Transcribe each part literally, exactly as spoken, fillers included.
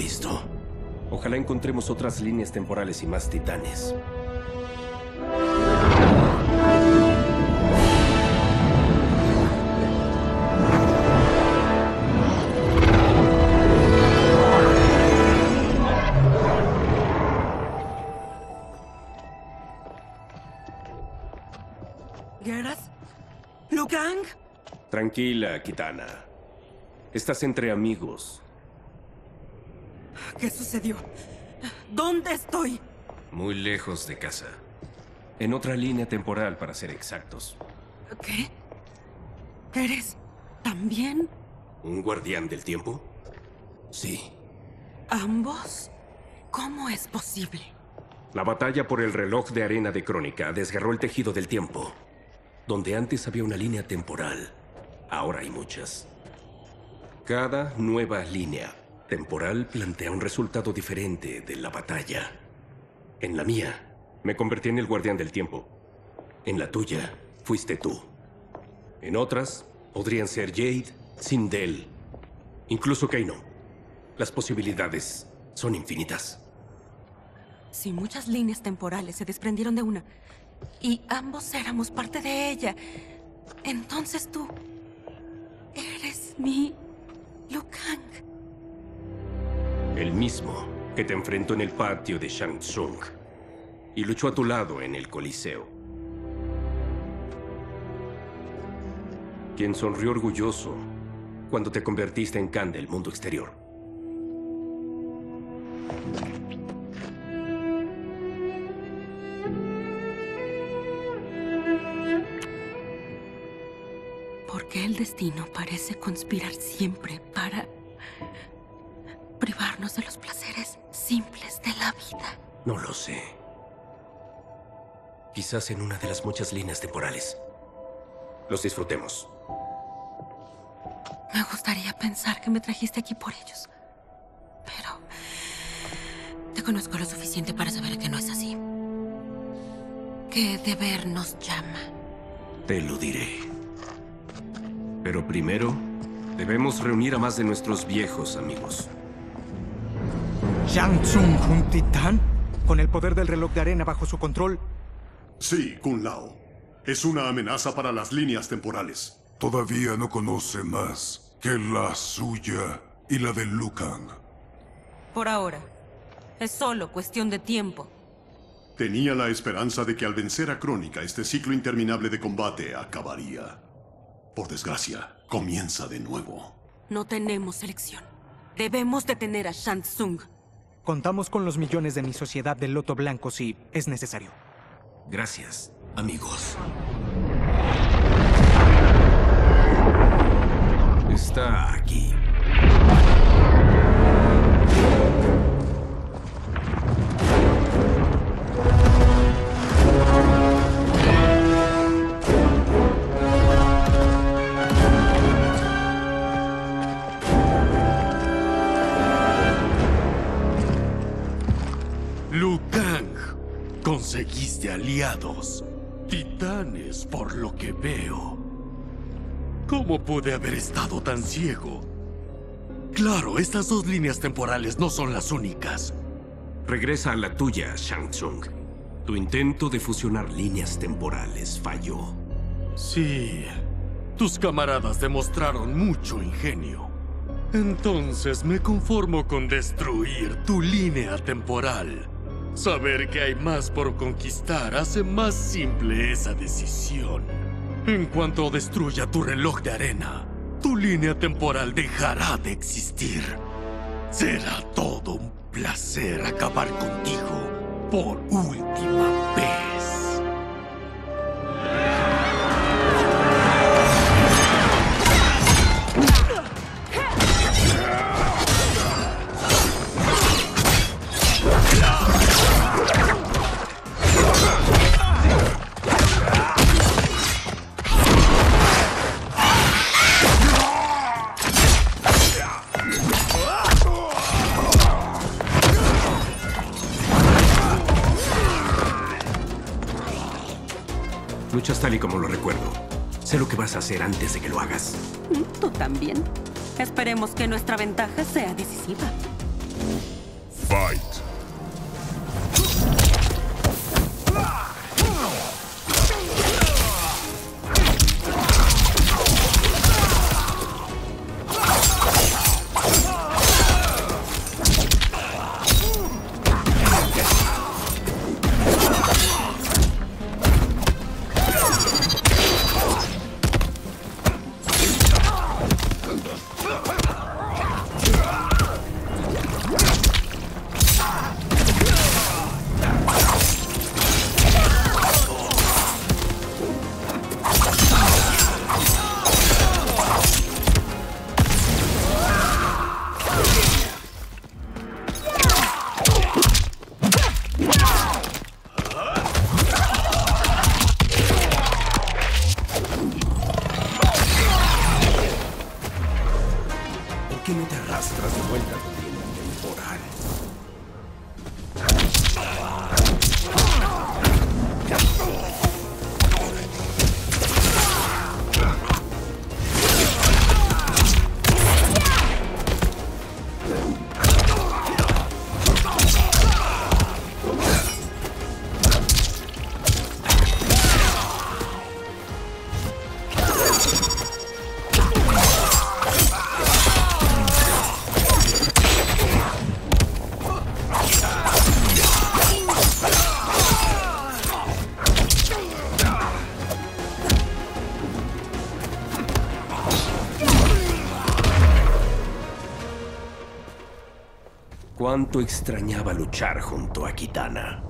listo. Ojalá encontremos otras líneas temporales y más titanes. ¿Geras? ¿Liu Kang? Tranquila, Kitana. Estás entre amigos. ¿Qué sucedió? ¿Dónde estoy? Muy lejos de casa. En otra línea temporal, para ser exactos. ¿Qué? ¿Eres también un guardián del tiempo? Sí. ¿Ambos? ¿Cómo es posible? La batalla por el reloj de arena de Kronika desgarró el tejido del tiempo. Donde antes había una línea temporal, ahora hay muchas. Cada nueva línea temporal plantea un resultado diferente de la batalla. En la mía, me convertí en el guardián del tiempo. En la tuya, fuiste tú. En otras, podrían ser Jade, Sindel, incluso Kano. Las posibilidades son infinitas. Si muchas líneas temporales se desprendieron de una, y ambos éramos parte de ella, entonces tú eres mi Liu Kang. El mismo que te enfrentó en el patio de Shang Tsung y luchó a tu lado en el Coliseo. Quien sonrió orgulloso cuando te convertiste en Khan del mundo exterior. ¿Por qué el destino parece conspirar siempre para privarnos de los placeres simples de la vida? No lo sé. Quizás en una de las muchas líneas temporales los disfrutemos. Me gustaría pensar que me trajiste aquí por ellos, pero te conozco lo suficiente para saber que no es así. ¿Qué deber nos llama? Te lo diré. Pero primero, debemos reunir a más de nuestros viejos amigos. ¿Shang Tsung, un titán? ¿Con el poder del reloj de arena bajo su control? Sí, Kung Lao. Es una amenaza para las líneas temporales. Todavía no conoce más que la suya y la de Liu Kang. Por ahora. Es solo cuestión de tiempo. Tenía la esperanza de que al vencer a Kronika, este ciclo interminable de combate acabaría. Por desgracia, comienza de nuevo. No tenemos elección. Debemos detener a Shang Tsung. Contamos con los millones de mi sociedad del Loto Blanco si es necesario. Gracias, amigos. Está aquí. Liu Kang, conseguiste aliados, titanes por lo que veo. ¿Cómo pude haber estado tan ciego? Claro, estas dos líneas temporales no son las únicas. Regresa a la tuya, Shang Tsung. Tu intento de fusionar líneas temporales falló. Sí, tus camaradas demostraron mucho ingenio. Entonces me conformo con destruir tu línea temporal. Saber que hay más por conquistar hace más simple esa decisión. En cuanto destruya tu reloj de arena, tu línea temporal dejará de existir. Será todo un placer acabar contigo por última vez. Luchas tal y como lo recuerdo. Sé lo que vas a hacer antes de que lo hagas. Tú también. Esperemos que nuestra ventaja sea decisiva. fight. Cuánto extrañaba luchar junto a Kitana.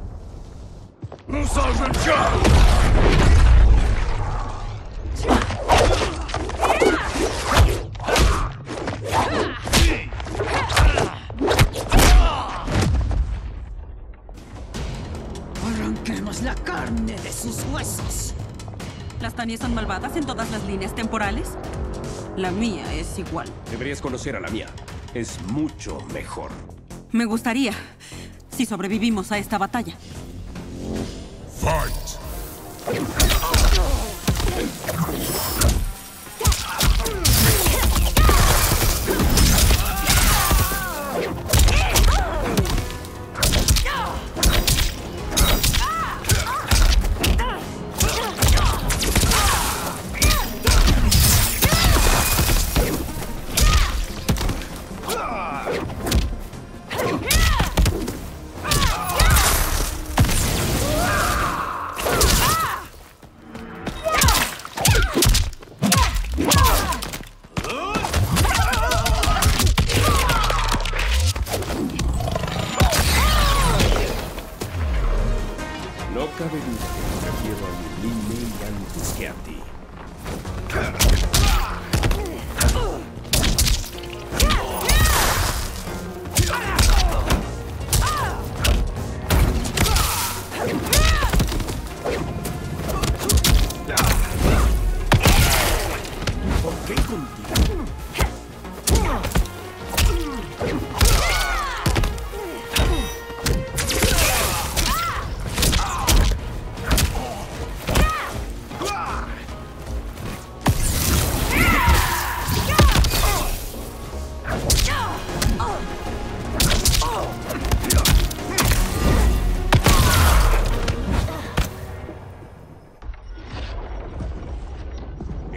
Arranquemos la carne de sus huesos. ¿Las Tanias son malvadas en todas las líneas temporales? La mía es igual. Deberías conocer a la mía. Es mucho mejor. Me gustaría, si sobrevivimos a esta batalla. Fight.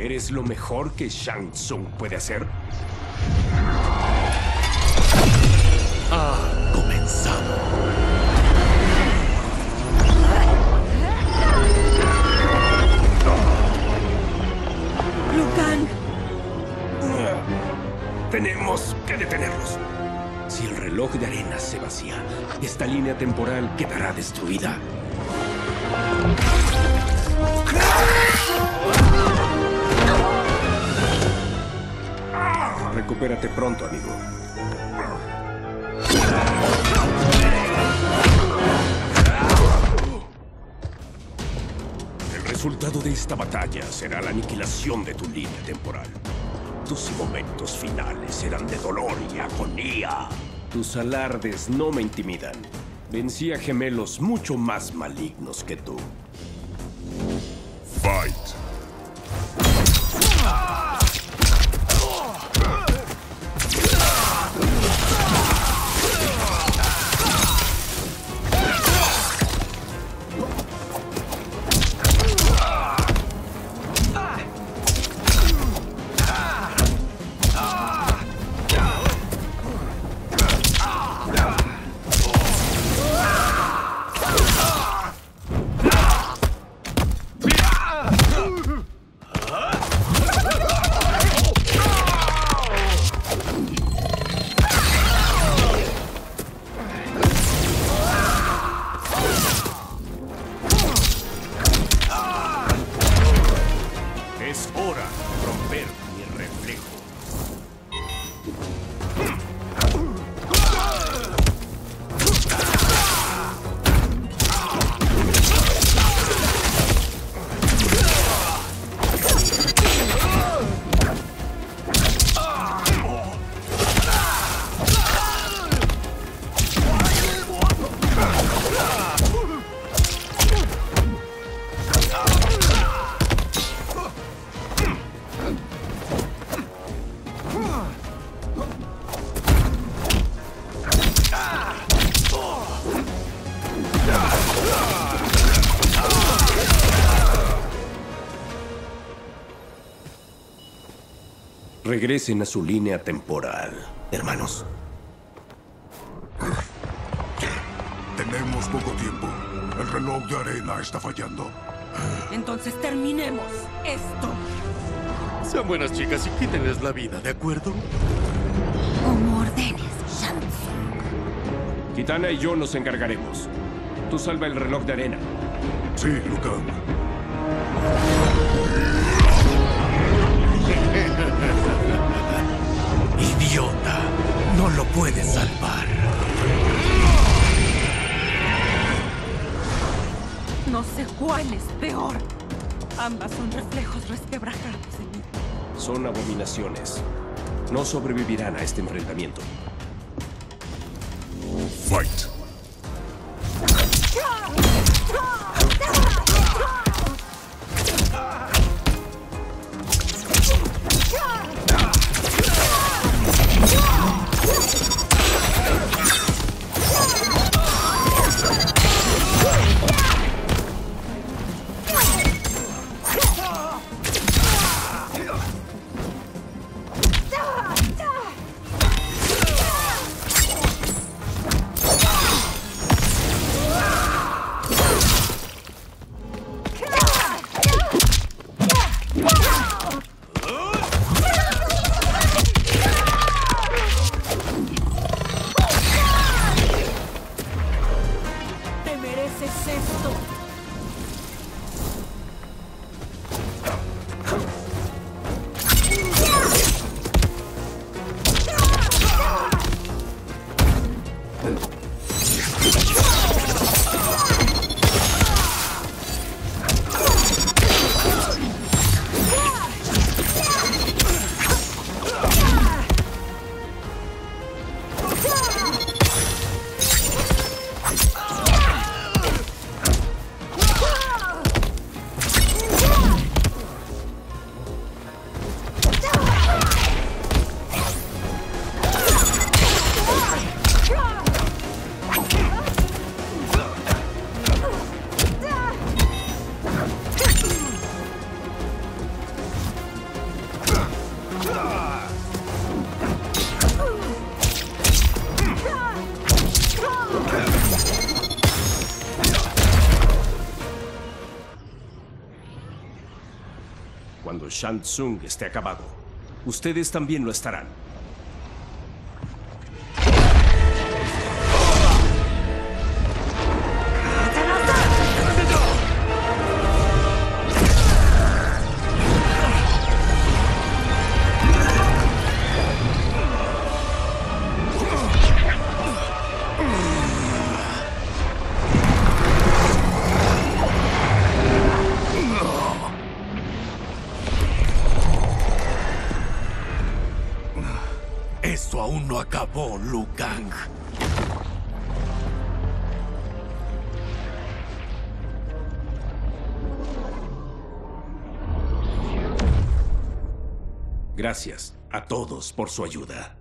¿Es lo mejor que Shang Tsung puede hacer? Ah, comenzamos. Liu Kang. Tenemos que detenerlos. Si el reloj de arena se vacía, esta línea temporal quedará destruida. Recupérate pronto, amigo. El resultado de esta batalla será la aniquilación de tu línea temporal. Tus momentos finales serán de dolor y agonía. Tus alardes no me intimidan. Vencí a gemelos mucho más malignos que tú. Fight. Ah! Es hora de romper mi reflejo. Regresen a su línea temporal, hermanos. Tenemos poco tiempo. El reloj de arena está fallando. Entonces terminemos esto. Sean buenas chicas y quítenles la vida, ¿de acuerdo? Como ordenes, Shang Tsung. Kitana y yo nos encargaremos. Tú salva el reloj de arena. Sí, Liu Kang. Idiota, no lo puedes salvar. No sé cuál es peor. Ambas son reflejos resquebrajados en mí. Son abominaciones. No sobrevivirán a este enfrentamiento. Fight. Cuando Shang Tsung esté acabado, ustedes también lo estarán. Acabó, Liu Kang. Gracias a todos por su ayuda.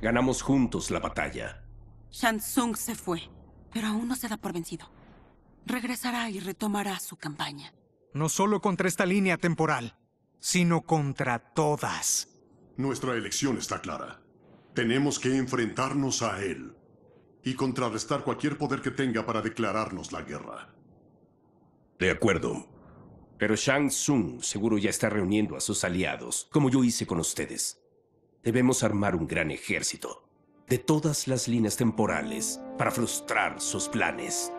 Ganamos juntos la batalla. Shang Tsung se fue, pero aún no se da por vencido. Regresará y retomará su campaña. No solo contra esta línea temporal, sino contra todas. Nuestra elección está clara. Tenemos que enfrentarnos a él y contrarrestar cualquier poder que tenga para declararnos la guerra. De acuerdo. Pero Shang Tsung seguro ya está reuniendo a sus aliados, como yo hice con ustedes. Debemos armar un gran ejército de todas las líneas temporales para frustrar sus planes.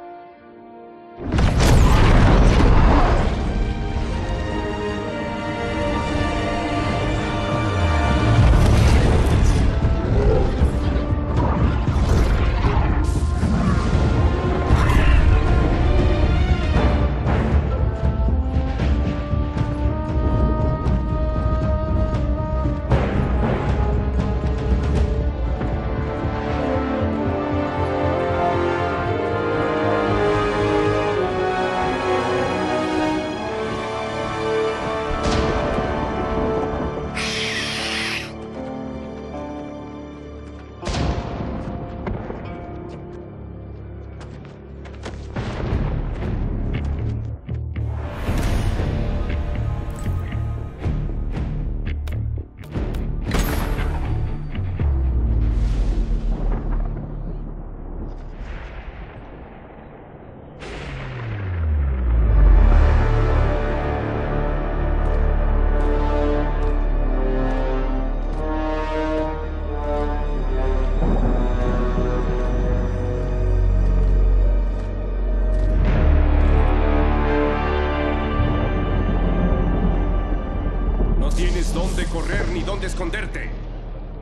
dónde esconderte.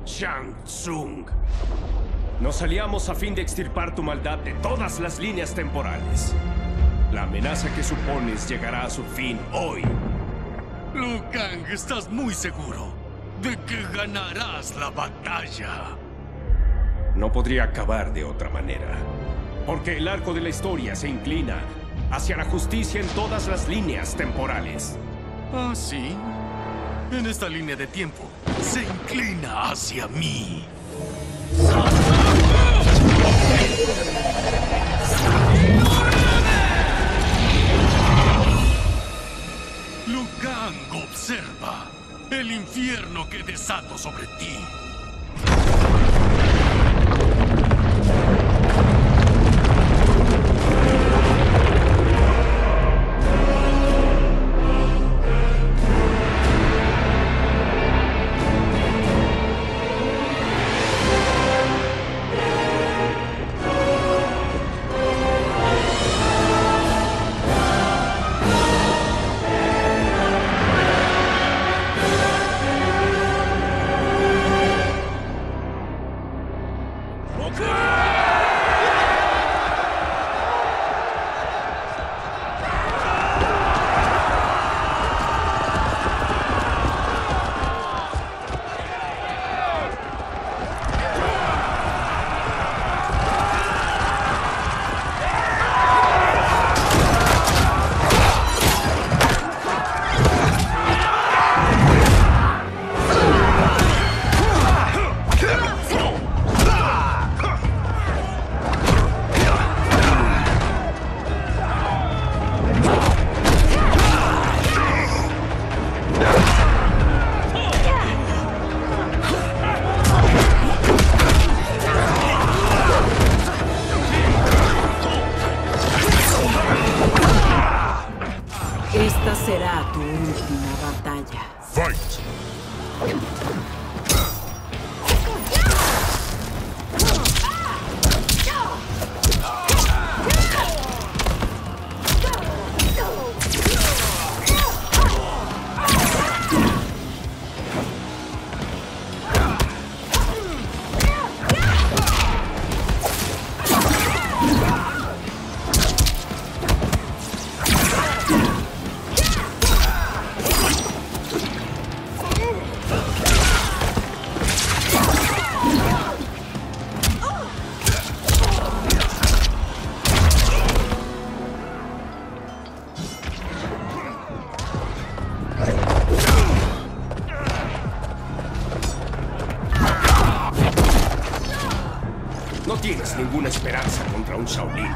Shang Tsung. Nos aliamos a fin de extirpar tu maldad de todas las líneas temporales. La amenaza que supones llegará a su fin hoy. Liu Kang, estás muy seguro de que ganarás la batalla. No podría acabar de otra manera, porque el arco de la historia se inclina hacia la justicia en todas las líneas temporales. ¿Ah, sí? En esta línea de tiempo, se inclina hacia mí. Liu Kang, observa el infierno que desato sobre ti. Ninguna esperanza contra un Shaolin.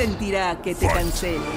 Sentirá que te cancelen.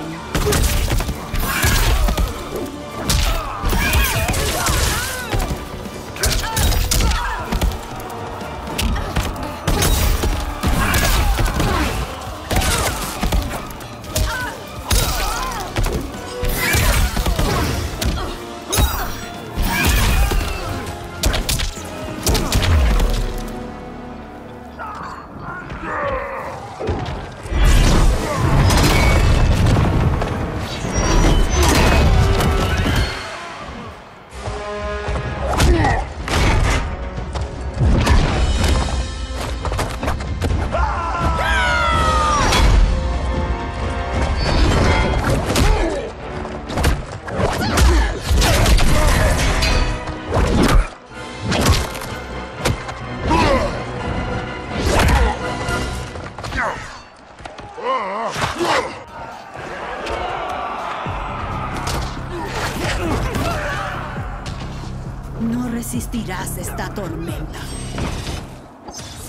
resistirás esta tormenta.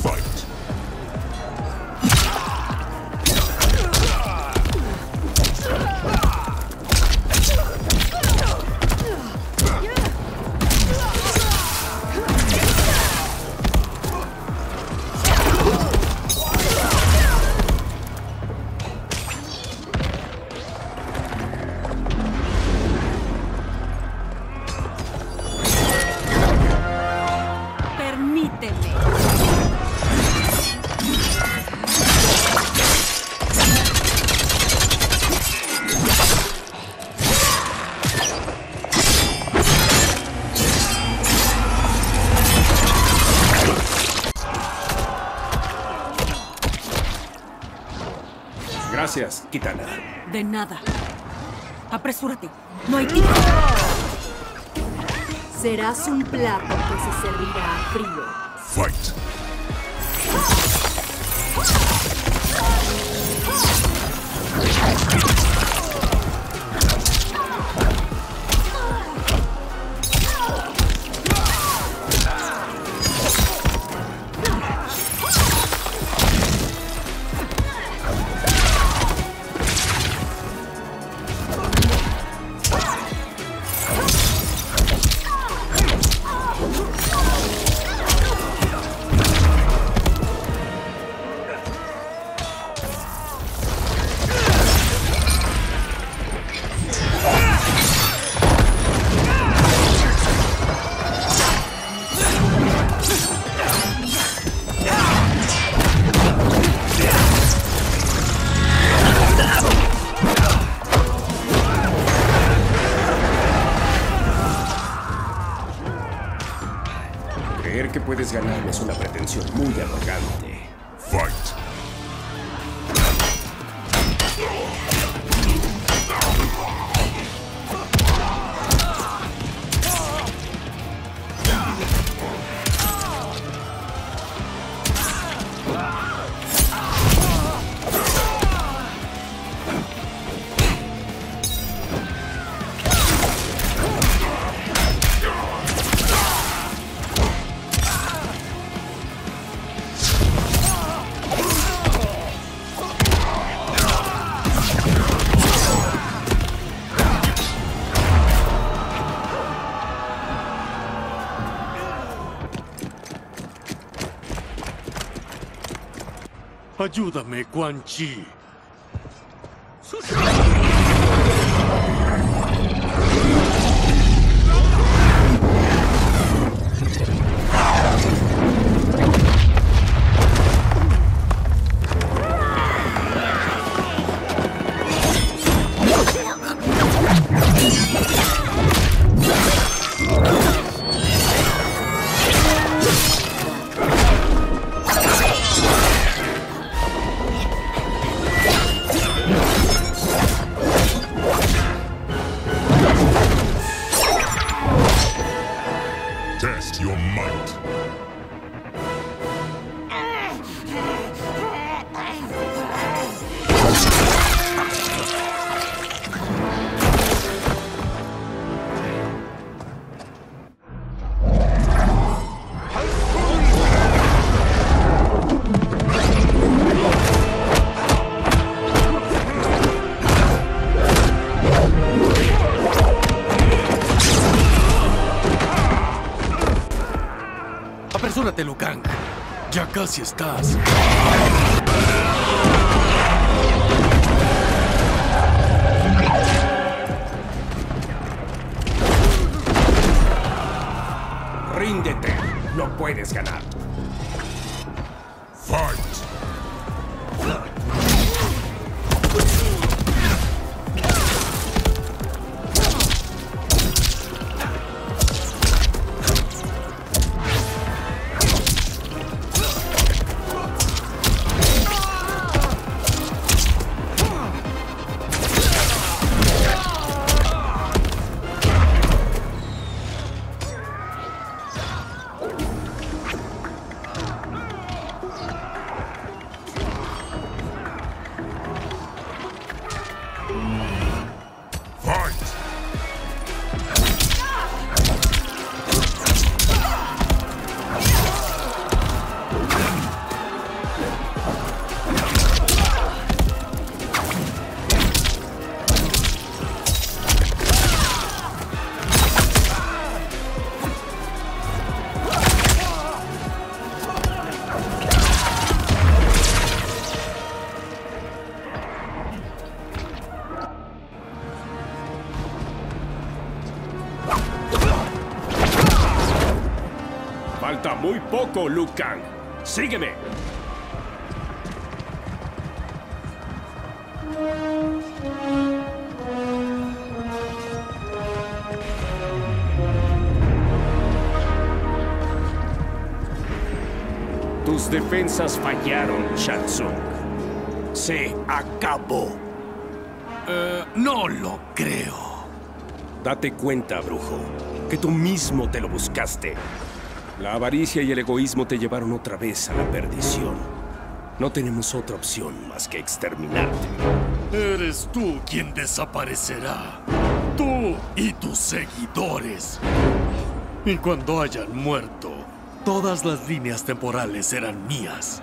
Fight. Gracias, Kitana. De nada. Apresúrate. No hay tiempo. Serás un plato que se servirá frío. Fight. Ganar es una pretensión muy arrogante. Fight. Ayúdame, Quan Chi. Apresúrate, Liu Kang. Ya casi estás. Ríndete. No puedes ganar. Fight. Falta muy poco, Liu Kang. ¡Sígueme! Tus defensas fallaron, Shang Tsung. Se acabó. Eh, no lo creo. Date cuenta, brujo, que tú mismo te lo buscaste. La avaricia y el egoísmo te llevaron otra vez a la perdición. No tenemos otra opción más que exterminarte. Eres tú quien desaparecerá. Tú y tus seguidores. Y cuando hayan muerto, todas las líneas temporales eran mías.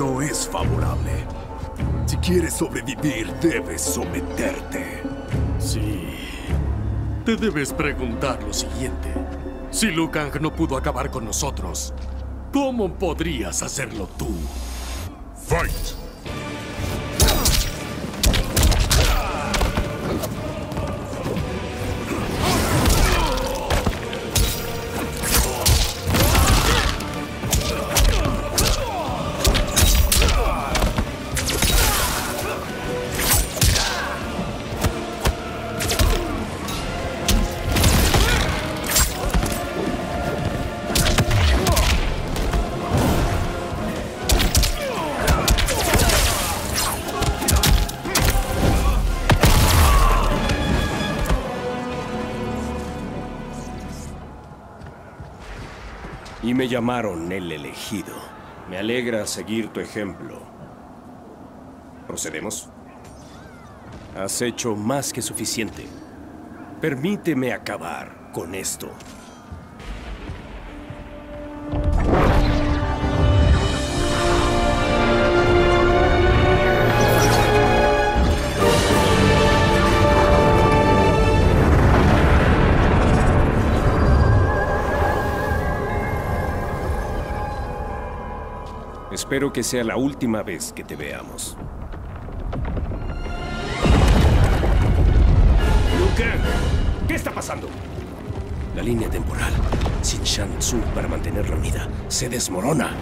No es favorable. Si quieres sobrevivir, debes someterte. Sí. Te debes preguntar lo siguiente. Si Liu Kang no pudo acabar con nosotros, ¿cómo podrías hacerlo tú? Fight. Y me llamaron el elegido. Me alegra seguir tu ejemplo. ¿Procedemos? Has hecho más que suficiente. Permíteme acabar con esto. Espero que sea la última vez que te veamos. Liu Kang, ¿qué está pasando? La línea temporal, sin Shang Tsung para mantenerla unida, se desmorona.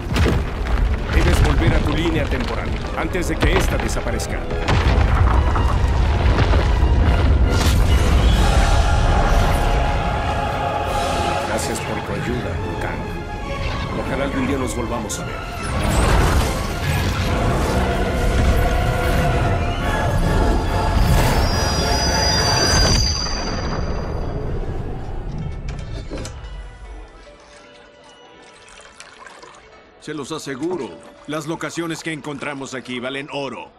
Debes volver a tu línea temporal antes de que esta desaparezca. Gracias por tu ayuda, Liu Kang. Ojalá algún día nos volvamos a ver. Se los aseguro, las locaciones que encontramos aquí valen oro.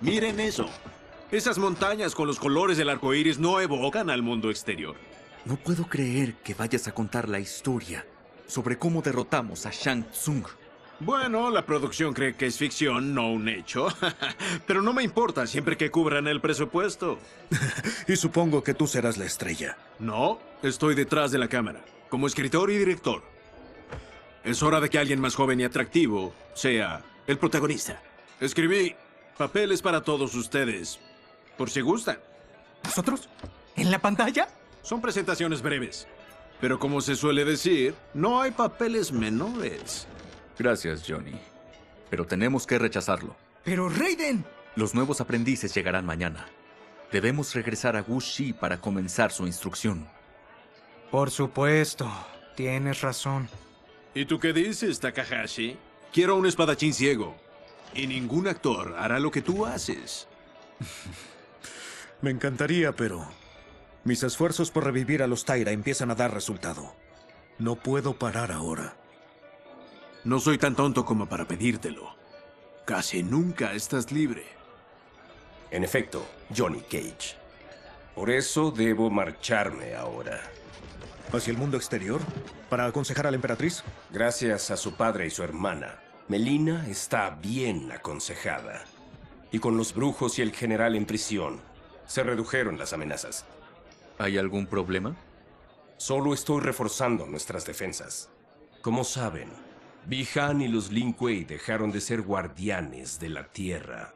Miren eso. Esas montañas con los colores del arco iris no evocan al mundo exterior. No puedo creer que vayas a contar la historia sobre cómo derrotamos a Shang Tsung. Bueno, la producción cree que es ficción, no un hecho. Pero no me importa siempre que cubran el presupuesto. Y supongo que tú serás la estrella. No, estoy detrás de la cámara, como escritor y director. Es hora de que alguien más joven y atractivo sea el protagonista. Escribí papeles para todos ustedes, por si gustan. ¿Nosotros? ¿En la pantalla? Son presentaciones breves. Pero como se suele decir, no hay papeles menores. Gracias, Johnny. Pero tenemos que rechazarlo. ¡Pero Raiden! Los nuevos aprendices llegarán mañana. Debemos regresar a Wuxi para comenzar su instrucción. Por supuesto. Tienes razón. ¿Y tú qué dices, Takahashi? Quiero un espadachín ciego. Y ningún actor hará lo que tú haces. Me encantaría, pero... mis esfuerzos por revivir a los Taira empiezan a dar resultado. No puedo parar ahora. No soy tan tonto como para pedírtelo. Casi nunca estás libre. En efecto, Johnny Cage. Por eso debo marcharme ahora. ¿Hacia el mundo exterior? ¿Para aconsejar a la emperatriz? Gracias a su padre y su hermana, Melina está bien aconsejada. Y con los brujos y el general en prisión, se redujeron las amenazas. ¿Hay algún problema? Solo estoy reforzando nuestras defensas. Como saben, Bi Han y los Lin Kuei dejaron de ser guardianes de la tierra.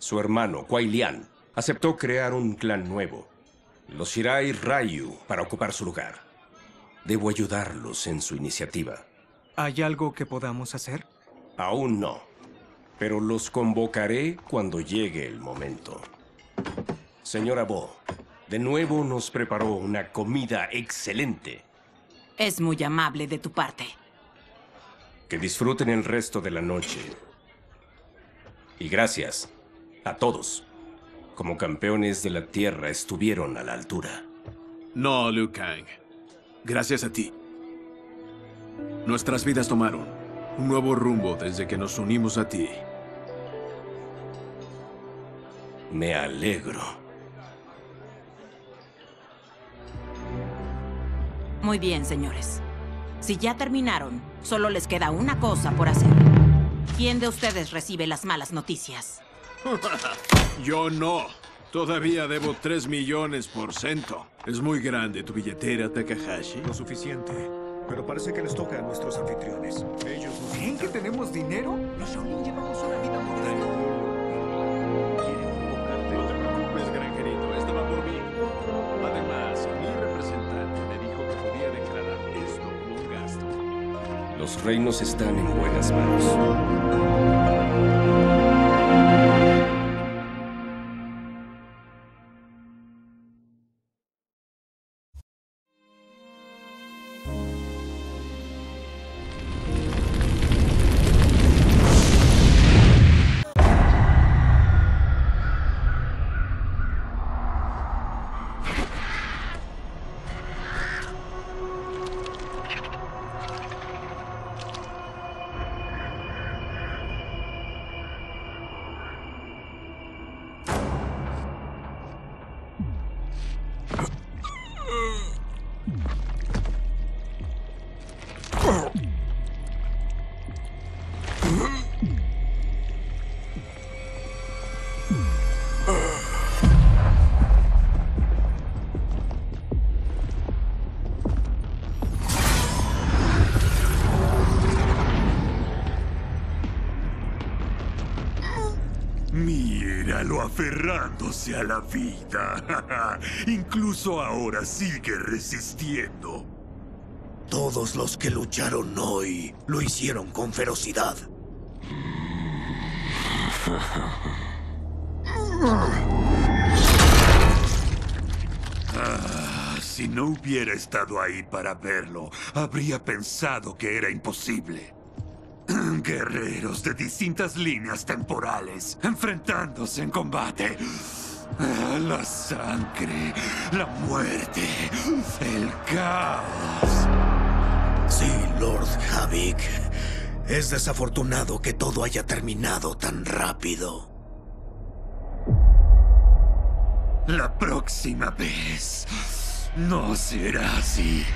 Su hermano, Kuai Liang, aceptó crear un clan nuevo, los Shirai Ryu, para ocupar su lugar. Debo ayudarlos en su iniciativa. ¿Hay algo que podamos hacer? Aún no, pero los convocaré cuando llegue el momento. Señora Bo, de nuevo nos preparó una comida excelente. Es muy amable de tu parte. Que disfruten el resto de la noche. Y gracias a todos. Como campeones de la tierra estuvieron a la altura. No, Liu Kang. Gracias a ti. Nuestras vidas tomaron un nuevo rumbo desde que nos unimos a ti. Me alegro. Muy bien, señores. Si ya terminaron, solo les queda una cosa por hacer. ¿Quién de ustedes recibe las malas noticias? Yo no. Todavía debo tres millones por cento. Es muy grande tu billetera, Takahashi. Lo suficiente, pero parece que les toca a nuestros anfitriones. Ellos nos ¿creen están... que tenemos dinero? Los Shaolin llevamos una vida mundana. No te preocupes, granjerito, este va por mí. Además, mi representante me dijo que podía declarar esto como un gasto. Los reinos están en buenas manos. Míralo aferrándose a la vida. Incluso ahora sigue resistiendo. Todos los que lucharon hoy lo hicieron con ferocidad. Ah, si no hubiera estado ahí para verlo, habría pensado que era imposible. Guerreros de distintas líneas temporales, enfrentándose en combate. La sangre, la muerte, el caos. Sí, Lord Havik. Es desafortunado que todo haya terminado tan rápido. La próxima vez no será así.